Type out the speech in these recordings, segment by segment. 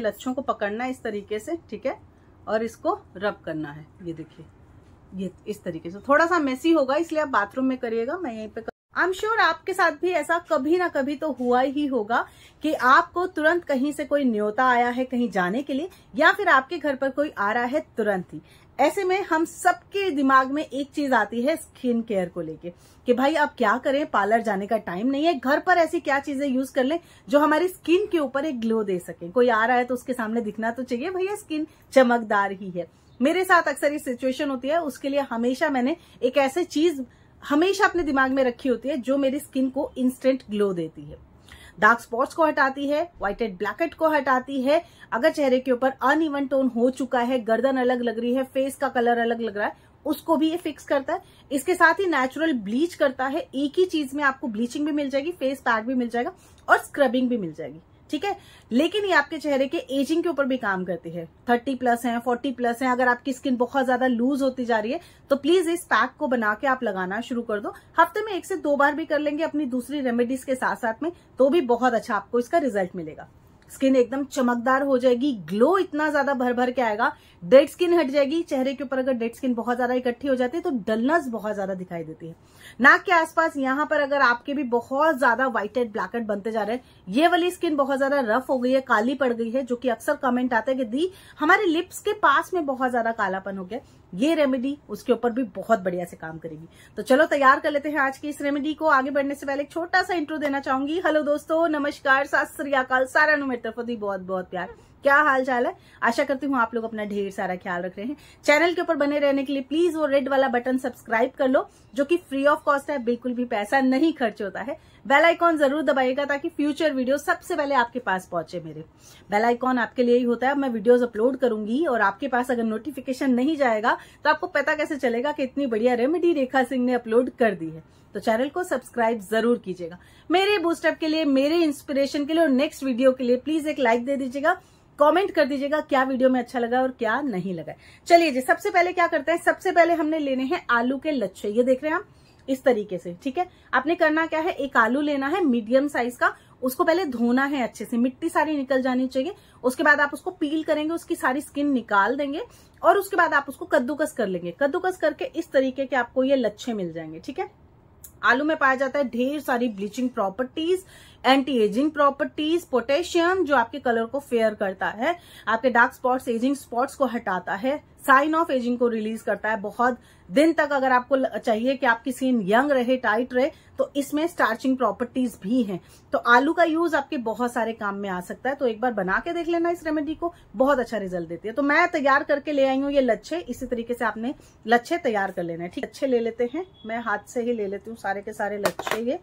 लच्छों को पकड़ना है इस तरीके से, ठीक है, और इसको रब करना है। ये देखिए, ये इस तरीके से। थोड़ा सा मेसी होगा इसलिए आप बाथरूम में करिएगा, मैं यहीं पे आई एम श्योर आपके साथ भी ऐसा कभी ना कभी तो हुआ ही होगा कि आपको तुरंत कहीं से कोई न्योता आया है कहीं जाने के लिए, या फिर आपके घर पर कोई आ रहा है तुरंत ही। ऐसे में हम सबके दिमाग में एक चीज आती है स्किन केयर को लेके कि भाई अब क्या करें, पार्लर जाने का टाइम नहीं है, घर पर ऐसी क्या चीजें यूज कर लें जो हमारी स्किन के ऊपर एक ग्लो दे सके। कोई आ रहा है तो उसके सामने दिखना तो चाहिए भैया स्किन चमकदार ही है। मेरे साथ अक्सर ये सिचुएशन होती है, उसके लिए हमेशा मैंने एक ऐसी चीज हमेशा अपने दिमाग में रखी होती है जो मेरी स्किन को इंस्टेंट ग्लो देती है, डार्क स्पॉट्स को हटाती है, व्हाइट हेड ब्लैक हेड को हटाती है। अगर चेहरे के ऊपर अनइवन टोन हो चुका है, गर्दन अलग लग रही है, फेस का कलर अलग लग रहा है, उसको भी ये फिक्स करता है। इसके साथ ही नेचुरल ब्लीच करता है। एक ही चीज में आपको ब्लीचिंग भी मिल जाएगी, फेस पैक भी मिल जाएगा और स्क्रबिंग भी मिल जाएगी, ठीक है। लेकिन ये आपके चेहरे के एजिंग के ऊपर भी काम करती है। 30+ है, 40+ है, अगर आपकी स्किन बहुत ज्यादा लूज होती जा रही है तो प्लीज इस पैक को बना के आप लगाना शुरू कर दो। हफ्ते में 1 से 2 बार भी कर लेंगे अपनी दूसरी रेमेडीज के साथ साथ में, तो भी बहुत अच्छा आपको इसका रिजल्ट मिलेगा। स्किन एकदम चमकदार हो जाएगी, ग्लो इतना ज्यादा भर भर के आएगा, डेड स्किन हट जाएगी। चेहरे के ऊपर अगर डेड स्किन बहुत ज्यादा इकट्ठी हो जाती है तो डलनेस बहुत ज्यादा दिखाई देती है। नाक के आसपास यहाँ पर अगर आपके भी बहुत ज्यादा व्हाइट हेड ब्लैक हेड बनते जा रहे हैं, ये वाली स्किन बहुत ज्यादा रफ हो गई है, काली पड़ गई है, जो कि अक्सर कमेंट आता है कि दी हमारे लिप्स के पास में बहुत ज्यादा कालापन हो गया, ये रेमेडी उसके ऊपर भी बहुत बढ़िया से काम करेगी। तो चलो तैयार कर लेते हैं आज की इस रेमेडी को। आगे बढ़ने से पहले एक छोटा सा इंट्रो देना चाहूंगी। हेलो दोस्तों, नमस्कार, सत श्री अकाल, सारा नु मेरी तरफ दी बहुत बहुत प्यार, क्या हाल चाल है। आशा करती हूँ आप लोग अपना ढेर सारा ख्याल रख रहे हैं। चैनल के ऊपर बने रहने के लिए प्लीज वो रेड वाला बटन सब्सक्राइब कर लो जो कि फ्री ऑफ कॉस्ट है, बिल्कुल भी पैसा नहीं खर्च होता है। बेल आइकॉन जरूर दबाइएगा ताकि फ्यूचर वीडियो सबसे पहले आपके पास पहुंचे। मेरे बेल आइकॉन आपके लिए ही होता है, मैं वीडियोज अपलोड करूंगी और आपके पास अगर नोटिफिकेशन नहीं जाएगा तो आपको पता कैसे चलेगा कि इतनी बढ़िया रेमेडी रेखा सिंह ने अपलोड कर दी है। तो चैनल को सब्सक्राइब जरूर कीजिएगा। मेरे बूस्टअप के लिए, मेरे इंस्पिरेशन के लिए और नेक्स्ट वीडियो के लिए प्लीज एक लाइक दे दीजिएगा, कमेंट कर दीजिएगा क्या वीडियो में अच्छा लगा और क्या नहीं लगा। चलिए जी, सबसे पहले क्या करते हैं, सबसे पहले हमने लेने हैं आलू के लच्छे। ये देख रहे हैं हम इस तरीके से, ठीक है। आपने करना क्या है, एक आलू लेना है मीडियम साइज का, उसको पहले धोना है अच्छे से, मिट्टी सारी निकल जानी चाहिए। उसके बाद आप उसको पील करेंगे, उसकी सारी स्किन निकाल देंगे और उसके बाद आप उसको कद्दूकस कर लेंगे। कद्दूकस करके इस तरीके के आपको ये लच्छे मिल जाएंगे, ठीक है। आलू में पाया जाता है ढेर सारी bleaching properties, anti ageing properties, potassium जो आपके कलर को फेयर करता है, आपके डार्क स्पॉट्स एजिंग स्पॉट्स को हटाता है, साइन ऑफ एजिंग को रिलीज करता है। बहुत दिन तक अगर आपको चाहिए कि आपकी स्किन यंग रहे, टाइट रहे, तो इसमें स्टार्चिंग प्रॉपर्टीज भी हैं। तो आलू का यूज आपके बहुत सारे काम में आ सकता है। तो एक बार बना के देख लेना इस रेमेडी को, बहुत अच्छा रिजल्ट देती है। तो मैं तैयार करके ले आई हूँ ये लच्छे। इसी तरीके से आपने लच्छे तैयार कर लेना है, ठीक। लच्छे ले लेते हैं, मैं हाथ से ही ले लेती हूँ सारे के सारे लच्छे ये,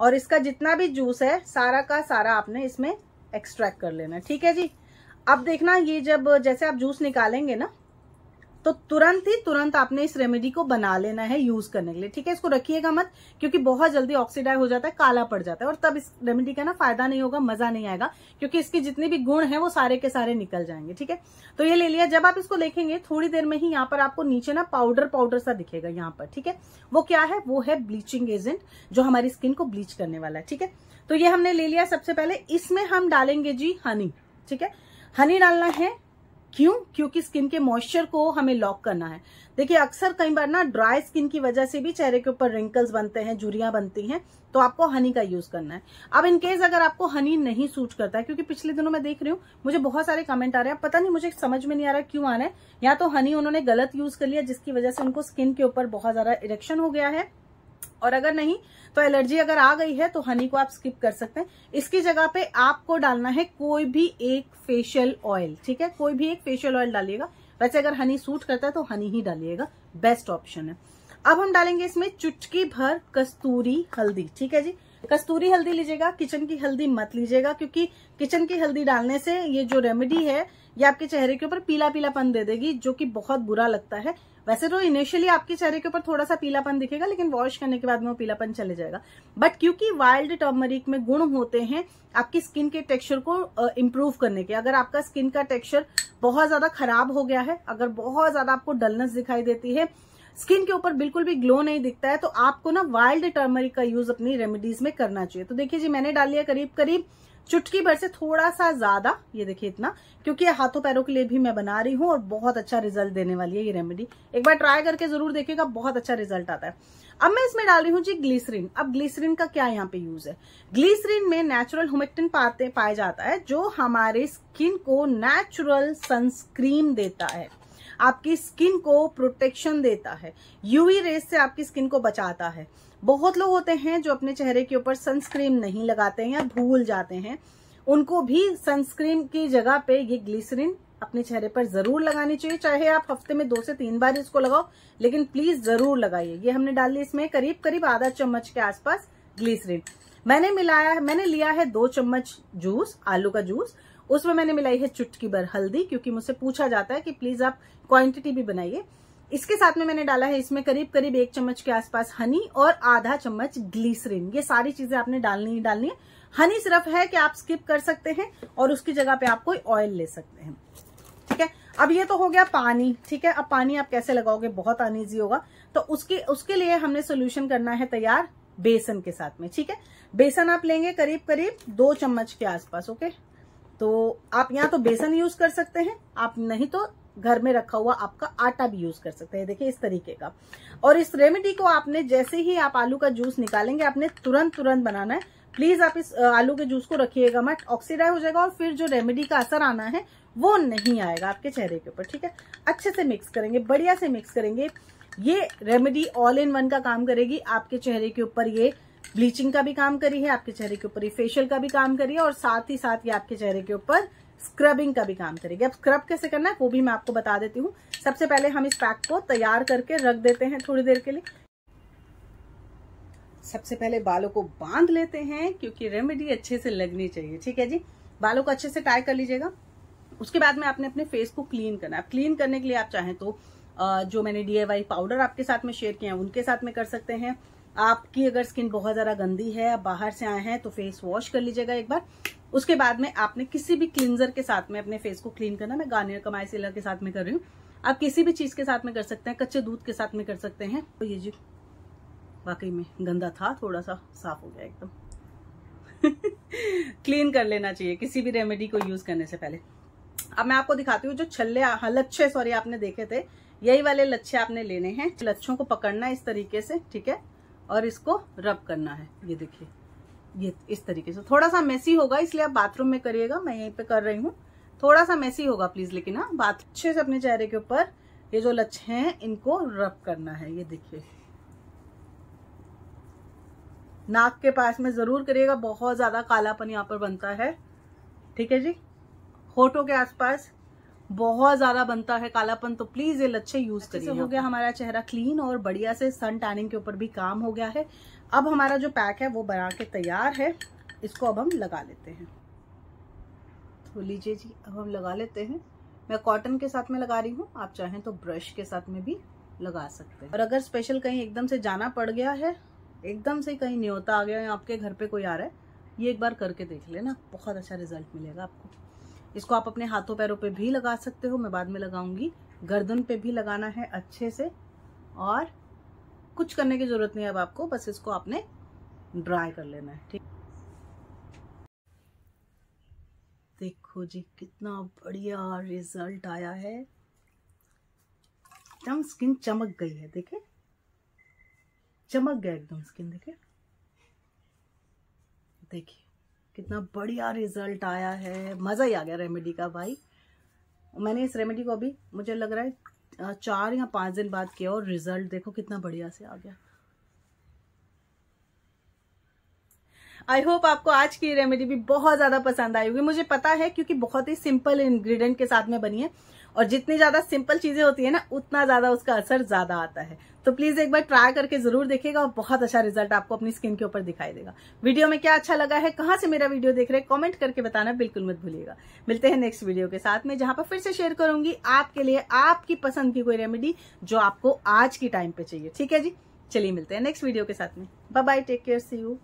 और इसका जितना भी जूस है सारा का सारा आपने इसमें एक्सट्रैक्ट कर लेना है, ठीक है जी। अब देखना ये जब जैसे आप जूस निकालेंगे ना तो तुरंत ही तुरंत आपने इस रेमेडी को बना लेना है यूज करने के लिए, ठीक है। इसको रखिएगा मत क्योंकि बहुत जल्दी ऑक्सीडाइज हो जाता है, काला पड़ जाता है और तब इस रेमेडी का ना फायदा नहीं होगा, मजा नहीं आएगा, क्योंकि इसके जितने भी गुण हैं वो सारे के सारे निकल जाएंगे, ठीक है। तो ये ले लिया। जब आप इसको देखेंगे थोड़ी देर में ही यहाँ पर आपको नीचे ना पाउडर पाउडर सा दिखेगा यहाँ पर, ठीक है। वो क्या है, वो है ब्लीचिंग एजेंट जो हमारी स्किन को ब्लीच करने वाला है, ठीक है। तो ये हमने ले लिया। सबसे पहले इसमें हम डालेंगे जी हनी, ठीक है। हनी डालना है, क्यों, क्योंकि स्किन के मॉइस्चर को हमें लॉक करना है। देखिए अक्सर कई बार ना ड्राई स्किन की वजह से भी चेहरे के ऊपर रिंकल्स बनते हैं, झुर्रियां बनती हैं, तो आपको हनी का यूज करना है। अब इनकेस अगर आपको हनी नहीं सूट करता है, क्योंकि पिछले दिनों मैं देख रही हूँ मुझे बहुत सारे कमेंट आ रहे हैं, पता नहीं मुझे समझ में नहीं आ रहा क्यों आ रहा है। या तो हनी उन्होंने गलत यूज कर लिया जिसकी वजह से उनको स्किन के ऊपर बहुत ज्यादा इरेक्शन हो गया है, और अगर नहीं तो एलर्जी अगर आ गई है तो हनी को आप स्किप कर सकते हैं। इसकी जगह पे आपको डालना है कोई भी एक फेशियल ऑयल, ठीक है, कोई भी एक फेशियल ऑयल डालिएगा। वैसे अगर हनी सूट करता है तो हनी ही डालिएगा, बेस्ट ऑप्शन है। अब हम डालेंगे इसमें चुटकी भर कस्तूरी हल्दी, ठीक है जी। कस्तूरी हल्दी लीजिएगा, किचन की हल्दी मत लीजिएगा, क्योंकि किचन की हल्दी डालने से ये जो रेमेडी है ये आपके चेहरे के ऊपर पीला पीलापन दे देगी जो कि बहुत बुरा लगता है। वैसे तो इनिशियली आपके चेहरे के ऊपर थोड़ा सा पीलापन दिखेगा, लेकिन वॉश करने के बाद में वो पीलापन चले जाएगा। बट क्योंकि वाइल्ड टर्मरिक में गुण होते हैं आपकी स्किन के टेक्सचर को इम्प्रूव करने के, अगर आपका स्किन का टेक्सचर बहुत ज्यादा खराब हो गया है, अगर बहुत ज्यादा आपको डलनेस दिखाई देती है, स्किन के ऊपर बिल्कुल भी ग्लो नहीं दिखता है, तो आपको ना वाइल्ड टर्मरिक का यूज अपनी रेमेडीज में करना चाहिए। तो देखिए जी मैंने डाल लिया करीब करीब चुटकी भर से थोड़ा सा ज्यादा, ये देखिए इतना, क्योंकि हाथों पैरों के लिए भी मैं बना रही हूँ और बहुत अच्छा रिजल्ट देने वाली है ये रेमेडी। एक बार ट्राई करके जरूर देखिएगा, बहुत अच्छा रिजल्ट आता है। अब मैं इसमें डाल रही हूँ जी ग्लिसरीन। अब ग्लिसरीन का क्या यहाँ पे यूज है? ग्लिसरीन में नेचुरल हुमेक्टिन पाया जाता है जो हमारे स्किन को नेचुरल सनस्क्रीन देता है, आपकी स्किन को प्रोटेक्शन देता है, यूवी रेज से आपकी स्किन को बचाता है। बहुत लोग होते हैं जो अपने चेहरे के ऊपर सनस्क्रीन नहीं लगाते हैं या भूल जाते हैं, उनको भी सनस्क्रीन की जगह पे ये ग्लिसरीन अपने चेहरे पर जरूर लगानी चाहिए। चाहे आप हफ्ते में 2 से 3 बार इसको लगाओ, लेकिन प्लीज जरूर लगाइए। ये हमने डाली इसमें करीब आधा चम्मच के आसपास ग्लिसरीन। मैंने लिया है 2 चम्मच जूस, आलू का जूस, उसमें मैंने मिलाई है चुटकी भर हल्दी, क्योंकि मुझसे पूछा जाता है कि प्लीज आप क्वांटिटी भी बनाइए। इसके साथ में मैंने डाला है इसमें करीब 1 चम्मच के आसपास हनी और आधा चम्मच ग्लिसरीन। ये सारी चीजें आपने डालनी ही डालनी है। हनी सिर्फ है कि आप स्किप कर सकते हैं और उसकी जगह पे आप कोई ऑयल ले सकते हैं, ठीक है। अब ये तो हो गया पानी, ठीक है। अब पानी आप कैसे लगाओगे, बहुत अनईजी होगा, तो उसके लिए हमने सोल्यूशन करना है तैयार बेसन के साथ में, ठीक है। बेसन आप लेंगे करीब 2 चम्मच के आसपास, ओके। तो आप यहाँ तो बेसन यूज कर सकते हैं, आप नहीं तो घर में रखा हुआ आपका आटा भी यूज कर सकते हैं, देखिए इस तरीके का। और इस रेमेडी को आपने जैसे ही आप आलू का जूस निकालेंगे आपने तुरंत बनाना है। प्लीज आप इस आलू के जूस को रखिएगा मत, ऑक्सीडाइज हो जाएगा और फिर जो रेमेडी का असर आना है वो नहीं आएगा आपके चेहरे के ऊपर, ठीक है। अच्छे से मिक्स करेंगे, बढ़िया से मिक्स करेंगे। ये रेमेडी ऑल इन वन का काम करेगी। आपके चेहरे के ऊपर ये ब्लीचिंग का भी काम करी है, आपके चेहरे के ऊपर ये फेशियल का भी काम करी है, और साथ ही साथ ये आपके चेहरे के ऊपर स्क्रबिंग का भी काम करेगी। अब स्क्रब कैसे करना है वो भी मैं आपको बता देती हूँ। सबसे पहले हम इस पैक को तैयार करके रख देते हैं थोड़ी देर के लिए। सबसे पहले बालों को बांध लेते हैं, क्योंकि रेमेडी अच्छे से लगनी चाहिए, ठीक है जी। बालों को अच्छे से टाई कर लीजिएगा। उसके बाद में आपने अपने फेस को क्लीन करना है। क्लीन करने के लिए आप चाहें तो जो मैंने DIY पाउडर आपके साथ में शेयर किया है उनके साथ में कर सकते हैं। आपकी अगर स्किन बहुत ज़्यादा गंदी है, आप बाहर से आए हैं, तो फेस वॉश कर लीजिएगा एक बार। उसके बाद में आपने किसी भी क्लिंजर के साथ में अपने फेस को क्लीन करना। मैं गार्नियर का माइसेलर के साथ में कर रही हूँ, आप किसी भी चीज़ के साथ में कर सकते हैं, कच्चे दूध के साथ में कर सकते हैं। तो ये जी वाकई में गंदा था, थोड़ा सा साफ हो गया एकदम। क्लीन कर लेना चाहिए किसी भी रेमेडी को यूज़ करने से पहले। अब मैं आपको दिखाती हूँ जो लच्छे आपने देखे थे, यही वाले लच्छे आपने लेने हैं। लच्छों को पकड़ना है इस तरीके से, ठीक है, और इसको रब करना है। ये देखिए, ये इस तरीके से। थोड़ा सा मेसी होगा इसलिए आप बाथरूम में करिएगा, मैं यहीं पे कर रही हूँ। थोड़ा सा मेसी होगा प्लीज, लेकिन हाँ अच्छे से अपने चेहरे के ऊपर ये जो लच्छे हैं इनको रब करना है। ये देखिए नाक के पास में जरूर करिएगा, बहुत ज्यादा कालापन यहाँ पर बनता है, ठीक है जी। होठों के आसपास बहुत ज्यादा बनता है कालापन, तो प्लीज ये लच्छे यूज करिए। हो गया हमारा चेहरा क्लीन और बढ़िया से सन टैनिंग के ऊपर भी काम हो गया है। अब हमारा जो पैक है वो बना के तैयार है, इसको अब हम लगा लेते हैं। तो लीजिए जी, अब हम लगा लेते हैं। मैं कॉटन के साथ में लगा रही हूँ, आप चाहें तो ब्रश के साथ में भी लगा सकते हैं। और अगर स्पेशल कहीं एकदम से जाना पड़ गया है, एकदम से कहीं न्योता आ गया है, आपके घर पे कोई आ रहा है, ये एक बार करके देख लेना, बहुत अच्छा रिजल्ट मिलेगा आपको। इसको आप अपने हाथों पैरों पे भी लगा सकते हो, मैं बाद में लगाऊंगी। गर्दन पे भी लगाना है अच्छे से, और कुछ करने की जरूरत नहीं है अब आपको, बस इसको आपने ड्राई कर लेना है, ठीक। देखो जी कितना बढ़िया रिजल्ट आया है, एकदम स्किन चमक गई है, देखे चमक गया एकदम स्किन, देखे देखिए कितना बढ़िया रिजल्ट आया है। मज़ा ही आ गया रेमेडी का भाई। मैंने इस रेमेडी को अभी मुझे लग रहा है 4 या 5 दिन बाद किया, और रिजल्ट देखो कितना बढ़िया से आ गया। आई होप आपको आज की रेमेडी भी बहुत ज़्यादा पसंद आई होगी, मुझे पता है, क्योंकि बहुत ही सिंपल इंग्रेडिएंट के साथ में बनी है, और जितनी ज़्यादा सिंपल चीज़ें होती है ना उतना ज़्यादा उसका असर ज़्यादा आता है। तो प्लीज़ एक बार ट्राई करके ज़रूर देखिएगा, और बहुत अच्छा रिजल्ट आपको अपनी स्किन के ऊपर दिखाई देगा। वीडियो में क्या अच्छा लगा है, कहाँ से मेरा वीडियो देख रहे हैं, कॉमेंट करके बताना बिल्कुल मत भूलिएगा। मिलते हैं नेक्स्ट वीडियो के साथ में, जहाँ पर फिर से शेयर करूंगी आपके लिए आपकी पसंद की कोई रेमेडी जो आपको आज के टाइम पे चाहिए, ठीक है जी। चलिए मिलते हैं नेक्स्ट वीडियो के साथ में, bye bye, take care, see you.